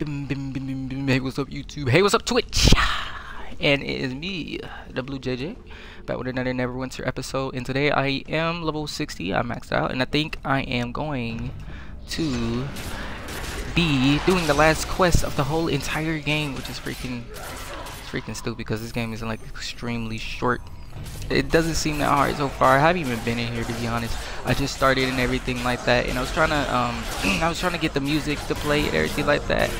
Hey, what's up, YouTube? Hey, what's up, Twitch? And it is me, WJJ, back with another Neverwinter episode. And today I am level 60. I maxed out, and I think I am going to be doing the last quest of the whole entire game, which is freaking stupid because this game is like extremely short. It doesn't seem that hard so far. I haven't even been in here, to be honest. I just started and everything like that, and I was trying to get the music to play and everything like that,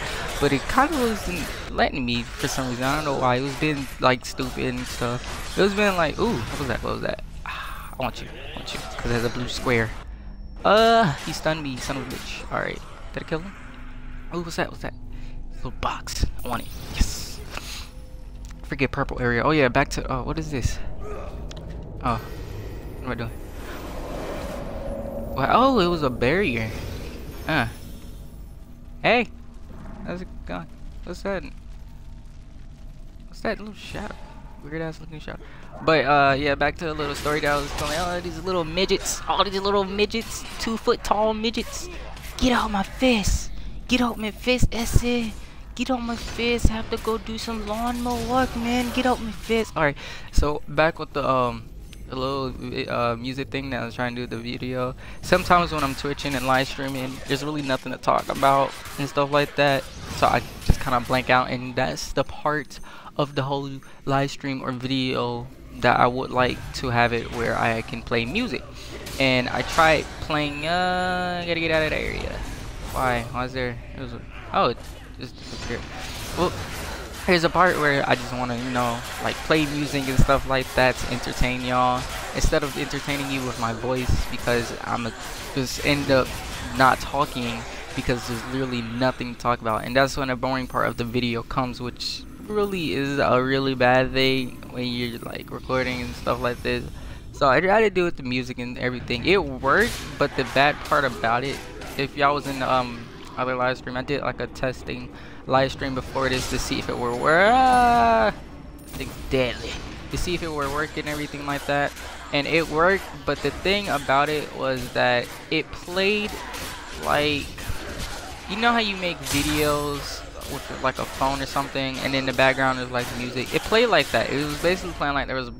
but it kind of wasn't letting me for some reason. I don't know why. It was being like stupid and stuff. It was being like, ooh, what was that? Ah, I want you, because there's a blue square. He stunned me, son of a bitch. All right, did I kill him? Ooh, what's that? Little box. I want it. Yes. Forget purple area. Oh yeah, back to. Oh, what is this? Oh, what am I doing? Well, oh, it was a barrier. Hey, how's it going? What's that? What's that little shadow? Weird ass looking shadow. But yeah, back to the little story that I was telling. Oh, these little midgets! All these little midgets, 2 foot tall midgets. Get out my fist! Get out my fist, Essie! Get out my fist. I have to go do some lawnmower work, man. Get out my fist. Alright, so back with the little music thing that I was trying to do the video. Sometimes when I'm twitching and live streaming, there's really nothing to talk about and stuff like that, so I just kind of blank out, and that's the part of the whole live stream or video that I would like to have it where I can play music. And I tried playing, I gotta get out of that area. Why is there? It was, oh, just disappear. Well, here's a part where I just want to, you know, like play music and stuff like that to entertain y'all instead of entertaining you with my voice, because I'm just end up not talking because there's literally nothing to talk about, and that's when the boring part of the video comes, which really is a really bad thing when you're like recording and stuff like this. So I tried to do with the music and everything. It worked, but the bad part about it, if y'all was in the other live stream, I did like a testing live stream before this to see if it were deadly, to see if it were working and everything like that, and it worked. But the thing about it was that it played like, you know how you make videos with like a phone or something, and in the background is like music. It played like that. It was basically playing like there was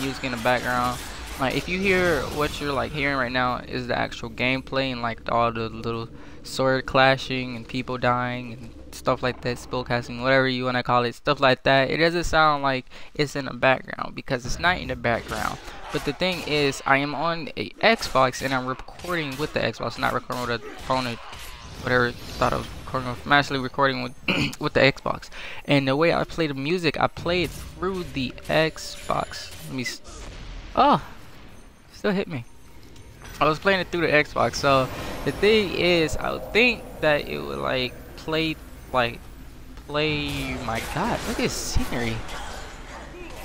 music in the background. Like if you hear what you're like hearing right now is the actual gameplay, and like all the little sword clashing and people dying and stuff like that, spellcasting, whatever you want to call it, stuff like that. It doesn't sound like it's in the background because it's not in the background. But the thing is, I am on a Xbox and I'm recording with the Xbox, not recording with a phone or whatever. Thought of recording with, I'm actually recording with with the Xbox. And the way I play the music, I play it through the Xbox. Let me. Oh, still hit me. I was playing it through the Xbox, so the thing is, I would think that it would like play. My God, look at this scenery.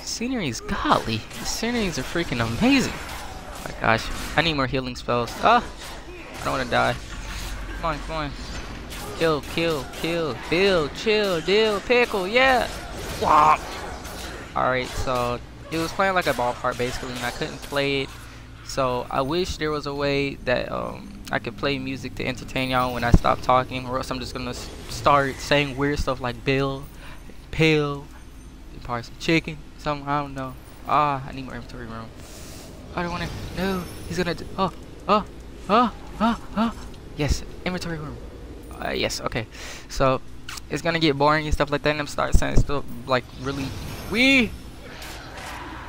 Scenery is godly. The sceneries are freaking amazing. Oh my gosh, I need more healing spells. Ah, I don't want to die. Come on. Kill. Bill, chill, deal, pickle. Yeah. Wow. All right, so it was playing like a ballpark basically, and I couldn't play it. So I wish there was a way that I could play music to entertain y'all when I stop talking, or else I'm just gonna start saying weird stuff like Bill, Pill, probably some chicken, something, I don't know. Ah, I need more inventory room. I don't wanna, no, he's gonna, yes, inventory room. Yes, okay. So it's gonna get boring and stuff like that, and I'm start saying stuff like really,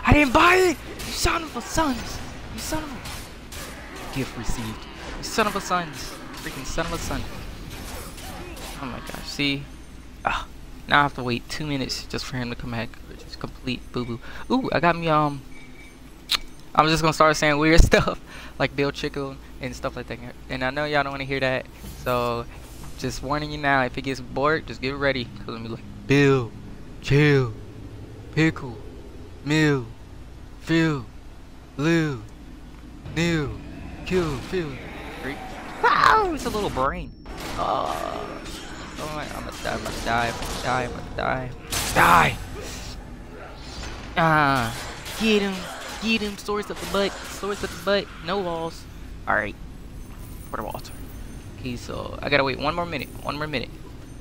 I didn't buy it, you son of a sons. You son of a gift received. You son of a son. Freaking son of a son. Oh my gosh, see? Ah, now I have to wait 2 minutes just for him to come back, which is complete boo-boo. Ooh, I got me I'm just gonna start saying weird stuff like Bill Chickle and stuff like that. And I know y'all don't wanna hear that. So just warning you now, if it gets bored, just get ready. Cause I'm gonna be like Bill, Chill, Pickle, Mill, Phil, Lou. New, kill, feel, freak. Wow, it's a little brain. Oh my, I'm gonna die. Get him, swords at the butt, no walls. Alright, portable altar. Okay, so I gotta wait one more minute.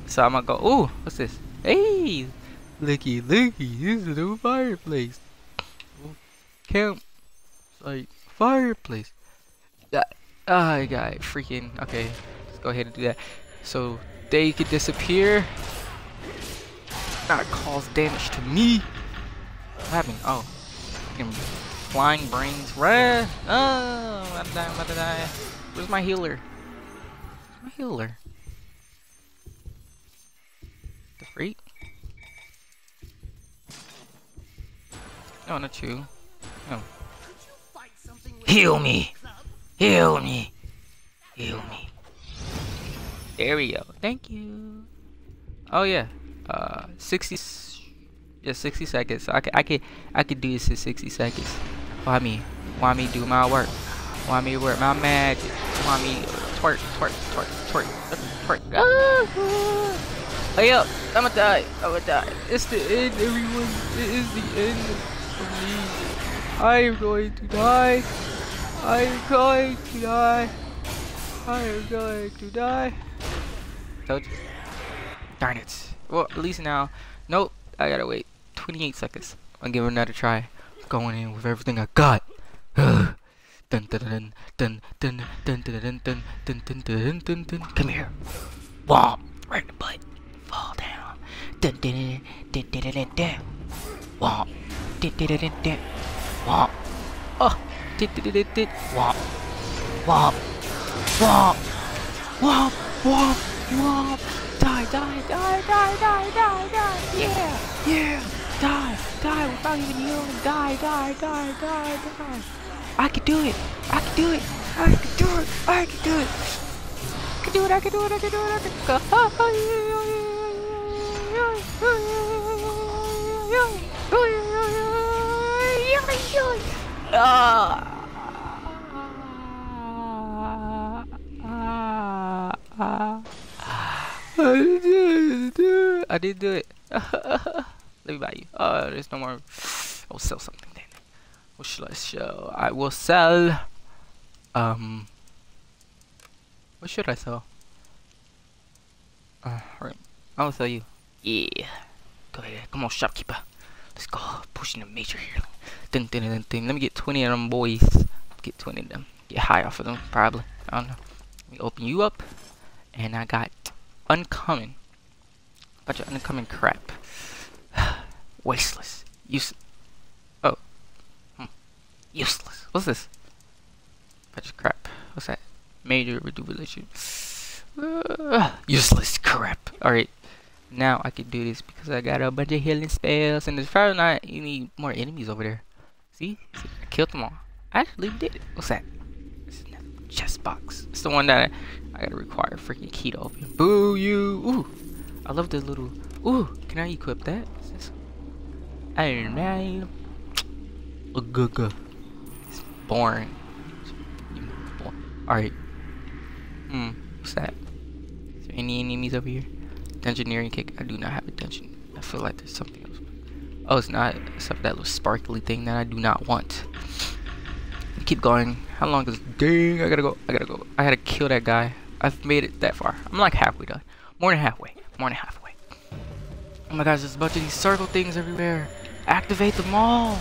So I'm gonna go. Ooh, what's this? Hey, looky, looky, this is a new fireplace. Camp site fireplace. I got it. Freaking okay. Let's go ahead and do that. So they could disappear, not cause damage to me. What happened? Oh, flying brains. Right? Oh, I'm dying. I'm about to die. Where's my healer? Where's my healer? The freak? No, not you. No. Heal me. Heal me. Heal me. There we go. Thank you. Oh yeah. 60 seconds. So I could do this in 60 seconds. Why me? Why me do my work? Why me work my magic? Why me twerk? Ah! Hey up! I'ma die. I'ma die. It's the end, everyone. It is the end of me. I am going to die. I am going to die. I am going to die. Told you. Darn it. Well, at least now. Nope. I gotta wait 28 seconds. I'll give it another try. Going in with everything I got. Dun dun dun dun dun dun dun dun dun dun dun dun dun. Come here. Womp. Right in the butt. Fall down. Dun dun dun dun dun dun dun. Womp. Dun dun dun dun. Womp. Oh. Dun dun dun dun. Womp. Womp. Womp. Womp. Womp. Womp. Die, die, die, die, die, die, die, yeah, yeah, die, die, without even healing, die, die, die, die, die. I can do it, I can do it, I can do it, I can do it. I can do it, I can do it, I can do it, I can do it. I did do it. Let me buy you. Oh, there's no more. I'll sell something then. What should I sell? I will sell. What should I sell? Right. I will sell you. Yeah. Go ahead. Come on, shopkeeper. Let's go. Pushing the major here. Ding, ding, ding, ding. Let me get 20 of them boys. Get 20 of them. Get high off of them, probably. I don't know. Let me open you up. And I got uncommon. Bunch of uncommon crap. Wasteless. Useless. Oh. Hmm. Useless. What's this? Bunch of crap. What's that? Major rejuvenation. Useless crap. Alright. Now I can do this because I got a bunch of healing spells. And there's probably not any more enemies over there. See? See? I killed them all. I actually did it. What's that? This is another chest box. It's the one that I gotta require a freaking key to open. Boo you! Ooh! I love the little. Ooh! Can I equip that? Is this? Iron Man. Uguga. It's boring. Alright. Hmm. What's that? Is there any enemies over here? Dungeoneering kick. I do not have a dungeon. I feel like there's something else. Oh, it's not. Except that little sparkly thing that I do not want. Keep going. How long is dang? I gotta go. I gotta go. I gotta kill that guy. I've made it that far. I'm like halfway done. More than halfway. More than halfway. Oh my gosh, there's a bunch of these circle things everywhere. Activate them all.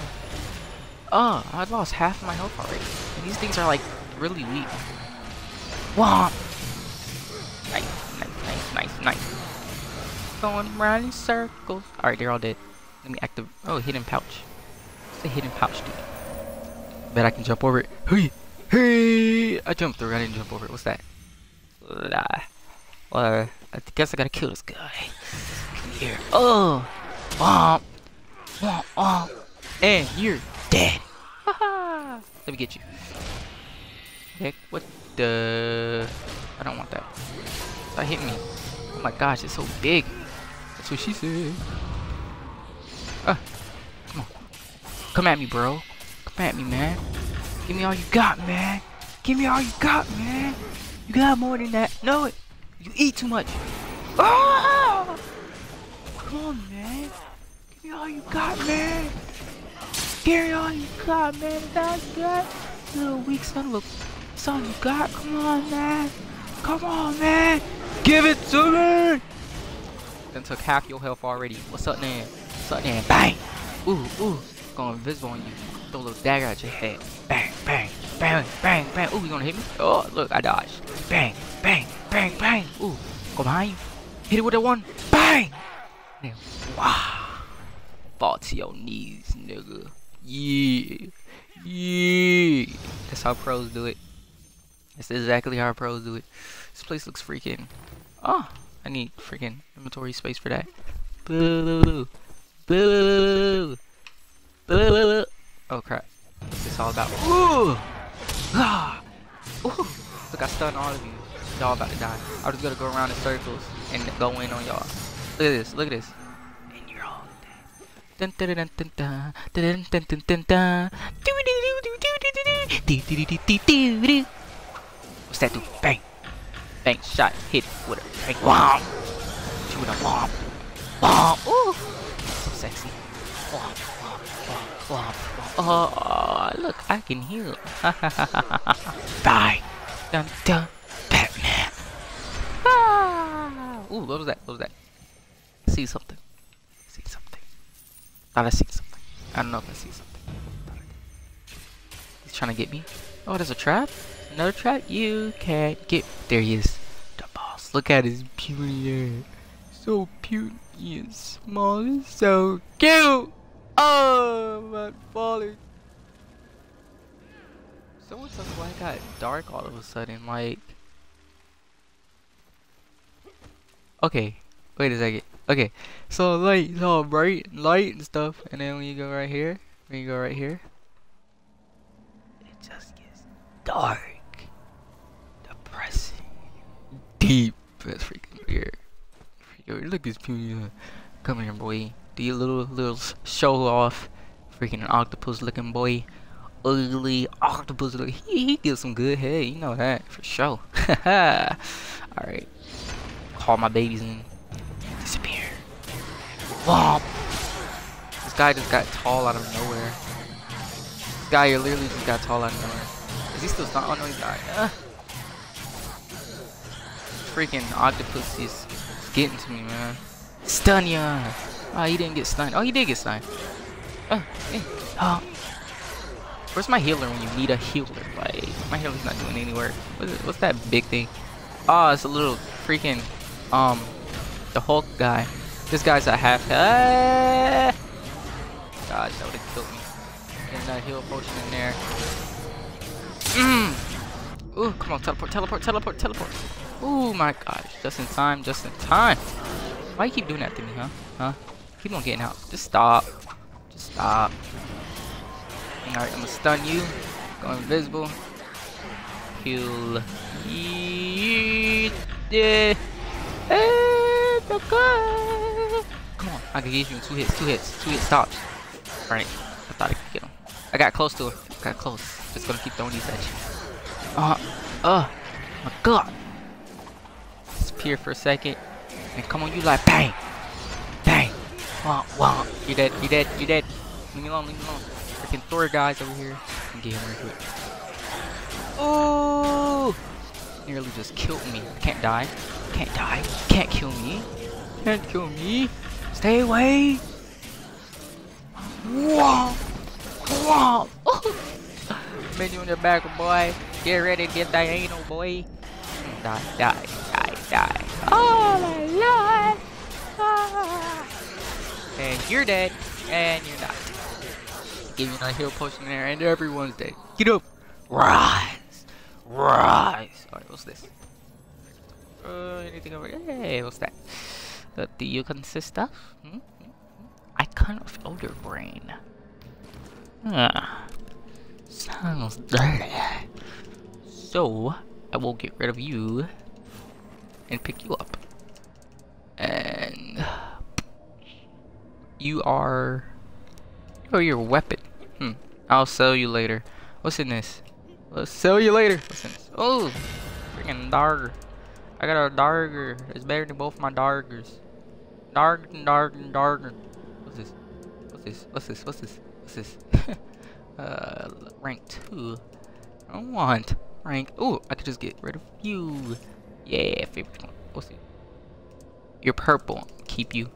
Oh, I lost half of my health already. And these things are like really weak. Womp. Nice, nice, nice, nice, nice. Going round in circles. Alright, they're all dead. Let me activate. Oh, hidden pouch. What's a hidden pouch, dude? Bet I can jump over it. Hey, hey! I jumped through. I didn't jump over it. What's that? Well, I guess I gotta kill this guy. Come here. Oh, womp, womp, womp, and you're dead. Haha! Let me get you. Heck, what the? I don't want that. That hit me. Oh my gosh, it's so big. That's what she said. Ah, come on. Come at me, bro. At me, man. Give me all you got, man. Give me all you got, man. You got more than that. Know it. You eat too much. Oh! Come on, man. Give me all you got, man. Give me all you got, man. That's that. Little weak son of a son you got. Come on, man. Come on, man. Give it to me. and took half your health already. What's up, man? What's up, man? Bang! Ooh, ooh. Going invisible on you. Throw a little dagger at your head. Bang, bang, bang, bang, bang. Ooh, you gonna hit me? Oh, look, I dodged. Bang, bang, bang, bang. Ooh, go behind you. Hit it with that one. Bang! Now, wow. Fall to your knees, nigga. Yeah. Yeah. That's how pros do it. That's exactly how pros do it. This place looks freaking. Oh, I need freaking inventory space for that. Boo. Boo. Boo. Oh crap. What's this all about? Ooh! Ah! Ooh! Look, I stunned all of you. Y'all about to die. I'm just gonna go around in circles and go in on y'all. Look at this, look at this. And you're all dead. What's that do? Bang! Bang, shot, hit with a bang. Womp! She with a womp. Womp! Ooh! So sexy. Womp, womp, womp, womp. Oh, look, I can heal. Ha ha ha ha. Die! Dun dun! Batman! Ah! Ooh, what was that? What was that? I see something. I see something. Thought I seen something. I don't know if I see something. He's trying to get me. Oh, there's a trap? Another trap? You can't get. There he is. The boss. Look at his beauty. So beauty and small and so cute. Oh, my father. Someone told me why it got dark all of a sudden. Like. Okay. Wait a second. Okay. So, like, it's all bright and light and stuff. And then when you go right here, when you go right here, it just gets dark. Deep. That's freaking weird. Yo, look at this beauty. Come here, boy. Do you little show off? Freaking octopus looking boy. Ugly octopus looking. He gives some good head. You know that for sure. Alright. Call my babies in. Disappear. Womp. This guy just got tall out of nowhere. This guy literally just got tall out of nowhere. Is he still stunned? Oh no, he's not. Freaking octopus is getting to me, man. Stun ya! Oh, he didn't get stunned. Oh, he did get stunned. Oh. Where's my healer when you need a healer? Like, my healer's not doing any work. What's that big thing? Oh, it's a little freaking, the Hulk guy. This guy's a half. Ah! Gosh, that would've killed me. Get that heal potion in there. Ooh, come on, teleport, teleport, teleport, teleport. Oh my gosh, just in time, just in time. Why you keep doing that to me, huh? Huh? Keep on getting out. Just stop. Just stop. Alright, I'm gonna stun you. Go invisible. Kill. Yeah. Come on, I can get you in two hits, stops. Alright, I thought I could get him. I got close to him. Got close. Just gonna keep throwing these at you. My god. Disappear for a second, and come on, you like bang, bang, womp, womp. You dead, you dead, you dead. Leave me alone, leave me alone. Freaking Thor guys over here. Let me get him real quick. Oh, nearly just killed me. Can't die, can't die, can't kill me, can't kill me. Stay away. Womp, womp. Man, you in your back, boy. Get ready to get that anal, boy. Die, die, die, die. Oh my lord! Ah. And you're dead, and you're not. Give you that heal potion in there, and everyone's dead. Get up! Rise! Rise! Alright, what's this? Anything over here? Hey, what's that? Do you consist of? I kind of Elder Braid. Sounds dirty. So, I will get rid of you and pick you up. And you are. Oh, your weapon. I'll sell you later. What's in this? I'll sell you later. What's in this? Oh, freaking dagger. I got a dagger. It's better than both my daggers. Dagger, dagger, dagger. What's this? What's this? What's this? What's this? What's this? Rank 2. I don't want. Rank. Oh, I could just get rid of you. Yeah, favorite one. What's it? You're purple. keep you.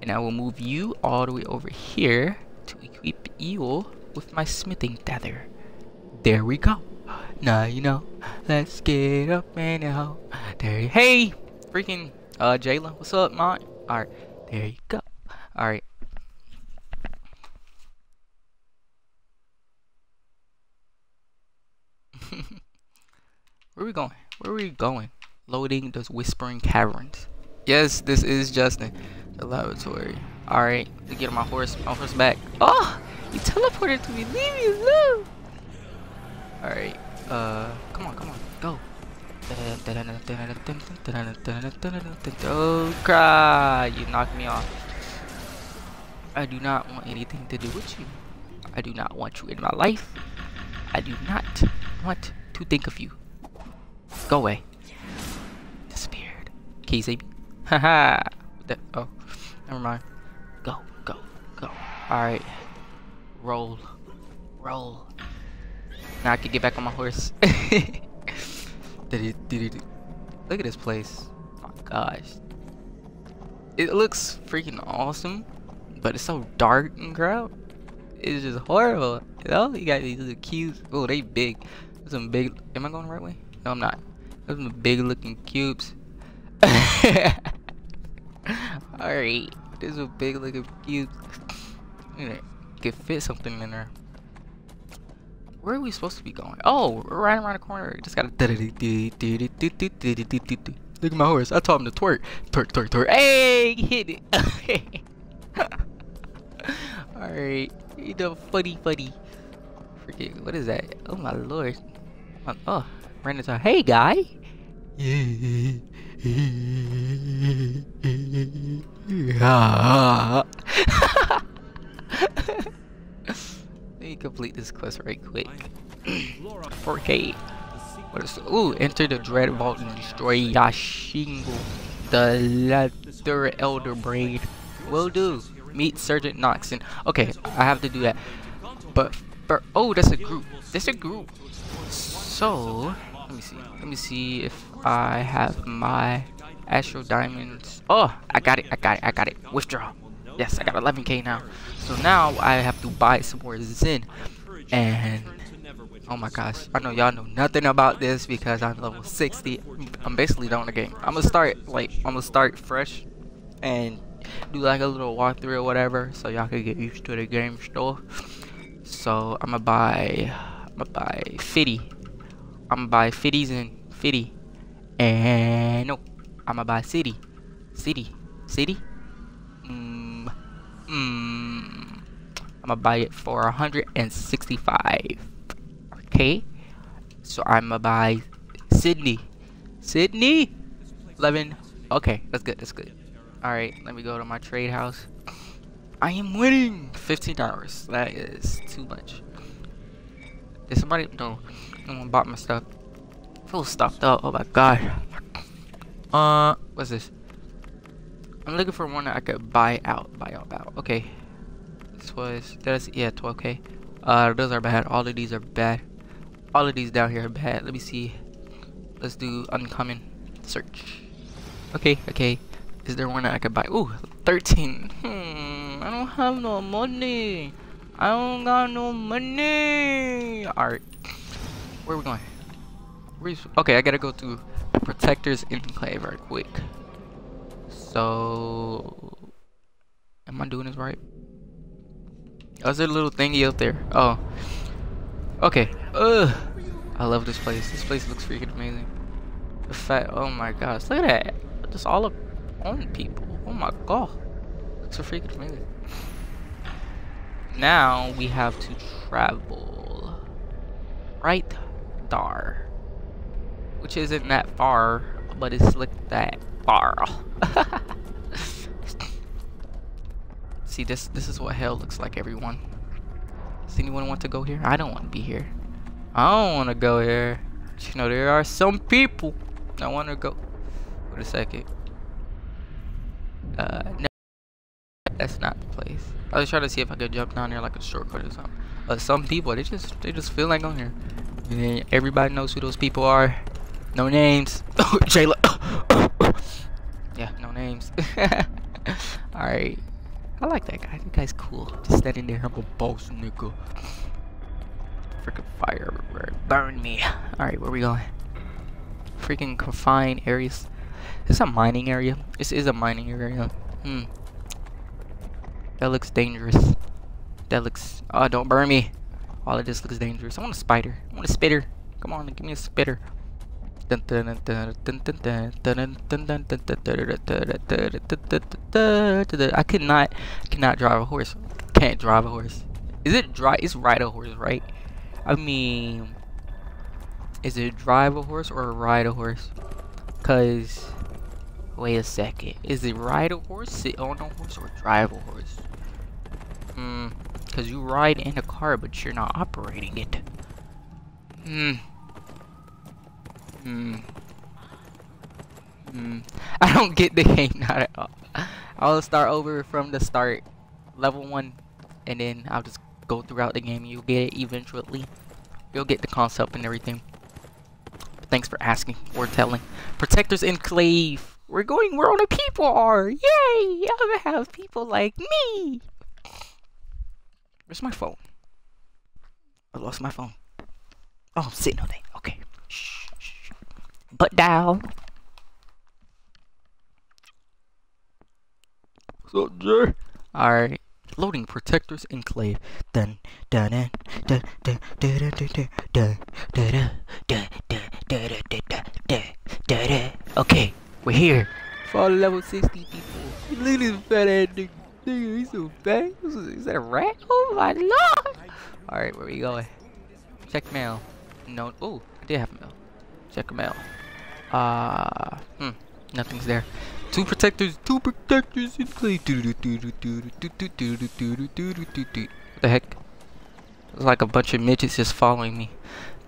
And I will move you all the way over here to equip Eel with my smithing tether. There we go. Now you know. Let's get up and out. There you, hey! Freaking Jayla, what's up, Mon? Alright, there you go. Alright. Where we going? Where we going? Loading those whispering caverns. Yes, this is Justin. The laboratory. Alright, to get my horse back. Oh! You teleported to me. Leave me alone. Alright, come on, go. Oh cry, you knocked me off. I do not want anything to do with you. I do not want you in my life. I do not want to think of you. Go away. Disappeared. Can you save me? Haha. Oh, never mind. Go, go. Alright. Roll. Now I can get back on my horse. Look at this place. Oh my gosh. It looks freaking awesome, but it's so dark and crowded. It's just horrible. You know? You got these little cubes. Oh, they big. There's some big. Am I going the right way? No, I'm not. There's some big looking cubes. Alright. There's some big looking cubes. You can fit something in there. Where are we supposed to be going? Oh, we're right around the corner. Just gotta. Look at my horse. I told him to twerk. Twerk. Hey, he hit it. Alright. You know, funny. Forget. What is that? Oh, my lord. Oh, ran into. Hey, guy. Let me complete this quest right quick. 4K. What is, ooh, enter the Dread Vault and destroy Yashingo, the latter Elder Braid. Will do. Meet Sergeant Noxon. Okay, I have to do that. But, oh, that's a group. So, let me see. If I have my Astral Diamonds. Oh, I got it. Withdraw. Yes, I got 11K now. So now I have to buy some more Zen. And oh my gosh, I know y'all know nothing about this because I'm level 60. I'm basically done the game. I'm gonna start fresh and do like a little walkthrough or whatever so y'all can get used to the game store. So I'm gonna buy 50. I'm gonna buy 50s and 50. And no, I'm gonna buy City. City? I'm gonna buy it for 165. Okay, so I'm gonna buy Sydney. 11. Okay, that's good. All right, let me go to my trade house. I am winning. $15. That is too much. Did somebody? No, no one bought my stuff. I feel stuffed up. Oh my god. What's this? I'm looking for one that I could buy out, Okay. This was, yeah, 12K. Those are bad. All of these are bad. All of these down here are bad. Let me see. Let's do uncommon search. Okay, Is there one that I could buy? Ooh, 13. I don't have no money. I don't got no money. Alright. Where are we going? Okay, I gotta go to Protectors Enclave right quick. So, am I doing this right? Oh, there's a little thingy up there. Oh, okay. Ugh, I love this place. This place looks freaking amazing. The fact, oh my gosh, look at that. Just all up on people. Oh my god, it's so freaking amazing. Now we have to travel right there, which isn't that far, but it's like that far. See, this is what hell looks like, everyone. Does anyone want to go here? I don't want to be here. I don't want to go here. But, you know, there are some people that want to go. Wait a second. No, that's not the place. I was trying to see if I could jump down there like a shortcut or something. Some people, they just feel like going here. And then everybody knows who those people are. No names. Jayla. Yeah, no names. Alright. I like that guy. That guy's cool. Just standing there, humble boss, nigga. Freaking fire everywhere. Burn me. Alright, where we going? Freaking confined areas. This is a mining area. This is a mining area. Hmm. That looks dangerous. That looks... Oh, don't burn me. All of this looks dangerous. I want a spider. I want a spitter. Come on, give me a spitter. I cannot drive a horse. Can't drive a horse. Is it drive? It's ride a horse, right? I mean, is it drive a horse or ride a horse? Cause, wait a second. Is it ride a horse, sit on a horse, or drive a horse? Hmm. Cause you ride in a car, but you're not operating it. Hmm. Hmm. Hmm. I don't get the game, not at all. I'll start over from the start, level 1, and then I'll just go throughout the game. You'll get it eventually. You'll get the concept and everything. But thanks for asking or telling. Protectors Enclave. We're going where all the people are. Yay! I'm gonna have people like me. Where's my phone? I lost my phone. Oh, I'm sitting all day. Okay. Shh. Butt down. What's up, Jay? Alright. Loading Protectors Enclave. Dun dun dun dun dun dun dun dun dun. Okay, we're here. For level 60 people. Look at this fat ass nigga. He's so fat. Is that a rat? Oh my lord! Alright, where we going? Check mail. No. Oh, I did have mail. Check mail. Nothing's there. Two protectors in play. What the heck? It's like a bunch of midgets just following me.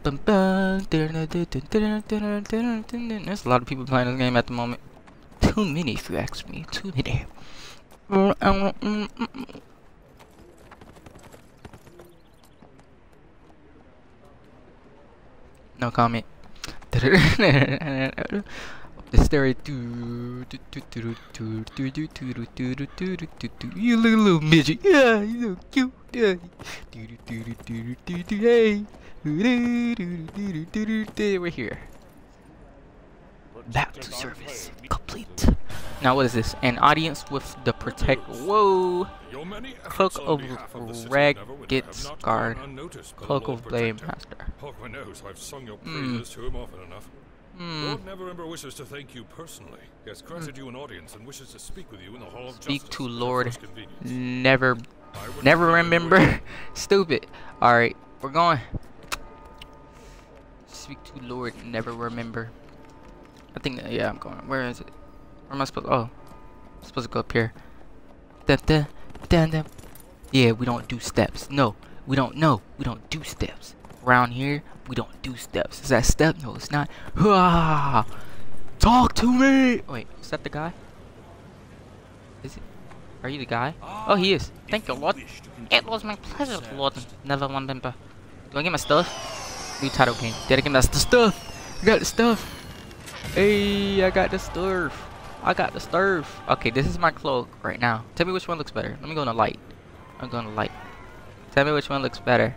There's a lot of people playing this game at the moment. Too many, if you ask me. Too many. No comment. Let's stare at you little midget. Yeah, you so cute. Yeah. Hey, we're here. Back to service. Complete. Now what is this? An audience with the protect. Whoa. Cloak of Rag gets scarred. Cloak of Blame Master. Hawkman knows I've sung your praises to him often enough. Lord Neverember wishes to thank you personally. He has granted you an audience and wishes to speak with you in the Hall of Truth. Speak to Lord Neverember. Stupid. Alright, we're going. Speak to Lord Neverember. I think that, yeah, I'm going. Where is it? Where am I supposed to? Oh, I'm supposed to go up here. Yeah, we don't do steps. No, we don't. No, we don't do steps. Around here, we don't do steps. Is that step? No, it's not. Ah, talk to me. Wait, is that the guy? Is it? Are you the guy? Oh, he is. Thank you, Lord. It was my pleasure, Lord Neverember. Do I get my stuff? New title game. Did I get my stuff? I got the stuff. Hey, I got the stuff. I got the stuff. Okay, this is my cloak right now. Tell me which one looks better. Let me go in the light. I'm going to light. Tell me which one looks better.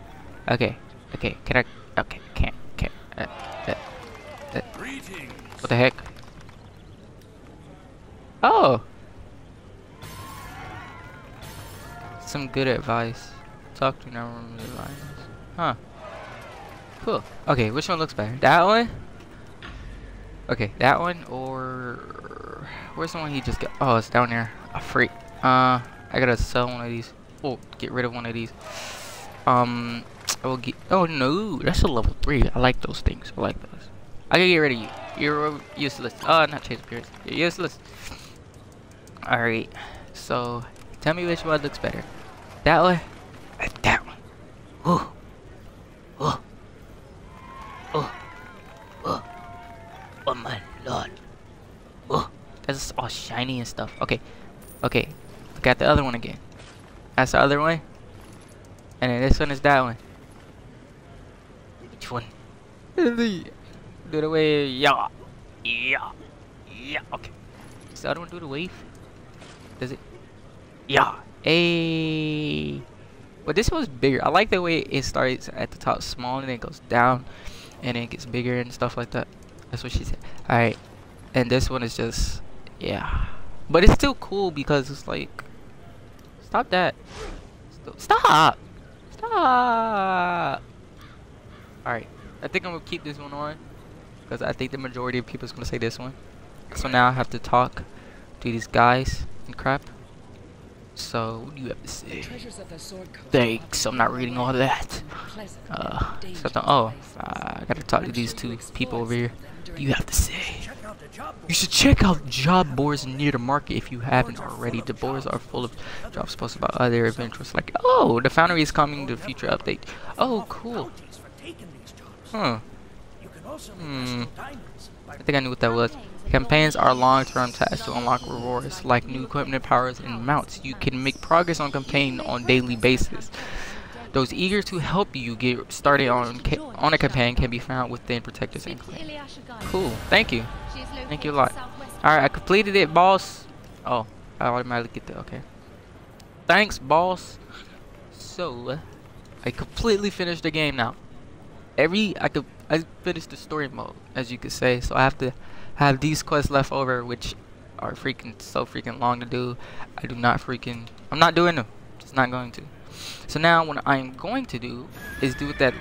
Okay. Okay, can I? Okay, can't. What the heck? Oh! Some good advice. Talk to Neverember's advice. Huh. Cool. Okay, which one looks better? That one? Okay, that one or... Where's the one he just got? Oh, it's down there. A freak. I gotta sell one of these. Oh, get rid of one of these. I will get. Oh no, that's a level 3. I like those things. I like those. I gotta get rid of you. You're useless. Not change appearance. You're useless. All right. So, tell me which one looks better. That one. That one. Oh. Oh. Oh. Oh. Oh my lord. Oh, that's all shiny and stuff. Okay. Okay. I got the other one again. That's the other one. And then this one is that one. Which one? Do the wave. Yeah. Yeah. Yeah. Okay. Does the other one do the wave? Does it? Yeah. Hey. But this one's bigger. I like the way it starts at the top small and then it goes down and it gets bigger and stuff like that. That's what she said. Alright. And this one is just, yeah. But it's still cool because it's like, stop that. Stop! Stop! Alright. I think I'm going to keep this one on because I think the majority of people is going to say this one. So now I have to talk to these guys and crap. So what do you have to say? Thanks, I'm not reading all of that. I gotta talk to these two people over here. What do you have to say? You should check out job boards near the market if you haven't already. The boards are full of jobs posted by other adventurers. Like, oh, the foundry is coming to the future update. Oh, cool. Huh. I think I knew what that was. Campaigns are long-term tasks to unlock rewards like new equipment, powers, and mounts. You can make progress on campaign on daily basis. Those eager to help you get started on a campaign can be found within Protectors Enclave. Cool. Thank you. Thank you a lot. Alright, I completed it, boss. Oh, I automatically get that. Okay. Thanks, boss. So, I completely finished the game now. I finished the story mode, as you could say, so I have to have these quests left over, which are so freaking long to do. I'm not doing them. Just not going to. So now what I'm going to do is do what that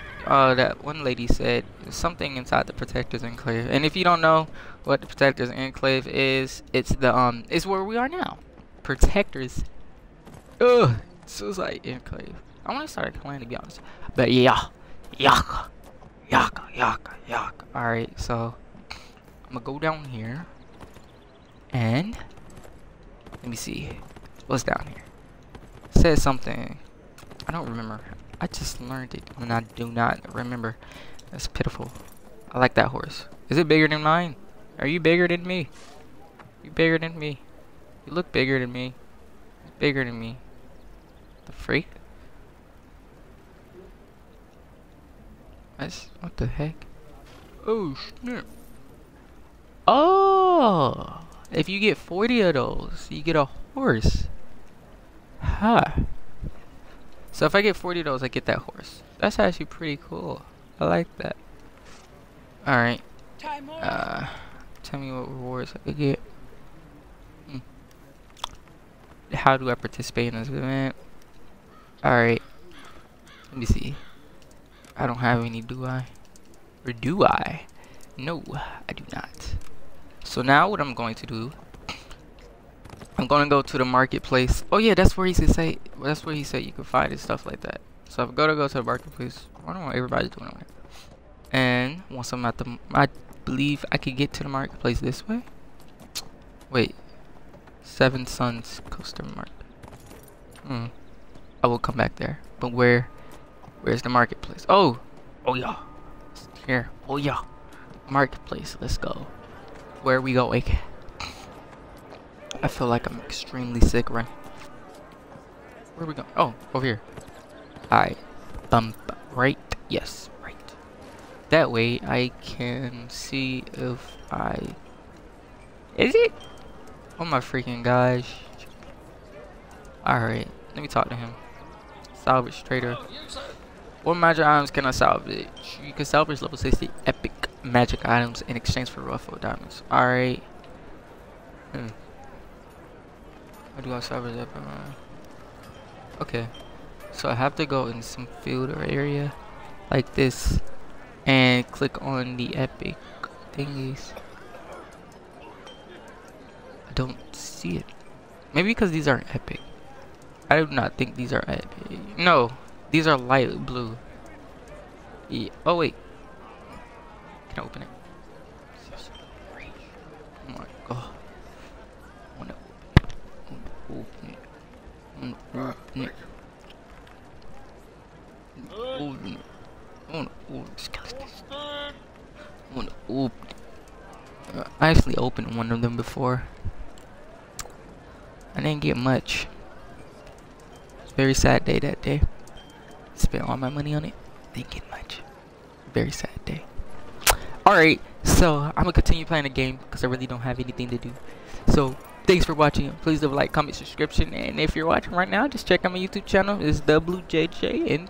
one lady said, something inside the Protectors Enclave. And if you don't know what the Protectors Enclave is, it's the it's where we are now. Protectors. Ugh, Suicide Enclave. I want to start a clan, to be honest. But yeah, yuck. Yaka, yaka, yaka. Alright, so I'm gonna go down here and let me see what's down here. It says something. I don't remember. I just learned it and I do not remember. That's pitiful. I like that horse. Is it bigger than mine? Are you bigger than me? You bigger than me. You look bigger than me. It's bigger than me. The freak? What the heck? Oh snap! Oh, if you get 40 of those, you get a horse. Huh. So if I get 40 of those, I get that horse. That's actually pretty cool. I like that. All right. Tell me what rewards I could get. How do I participate in this event? All right. Let me see. I don't have any, do I? Or do I? No, I do not. So now what I'm going to do, I'm going to go to the marketplace. Oh yeah, that's where he said you can find and stuff like that. So I'm going to go to the marketplace. I don't know what everybody's doing on it. And once I'm at the, I believe I could get to the marketplace this way. Wait, Seven Suns Coaster Market. I will come back there, but where's the marketplace? Oh yeah, it's here. Oh yeah, marketplace. Let's go. Where are we going? I feel like I'm extremely sick right now. Where are we going? Oh, over here. Alright, right. Yes, right. That way I can see if I. Is it? Oh my freaking gosh! Alright, let me talk to him. Salvage trader. What magic items can I salvage? You can salvage level 60 epic magic items in exchange for ruffled diamonds. Alright. What do I salvage up? Okay. So I have to go in some field or area like this and click on the epic thingies. I don't see it. Maybe because these aren't epic. I do not think these are epic. No. These are light blue. Yeah. Oh wait, can I open it? Oh my god! I wanna open it. I wanna open it. I actually opened one of them before. I didn't get much. It's a very sad day that day. Spent all my money on it. Didn't get much. Very sad day. Alright, so I'm gonna continue playing the game because I really don't have anything to do. So Thanks for watching. Please leave a like, comment, subscription, and if you're watching right now, just check out my YouTube channel. It's WJJNP.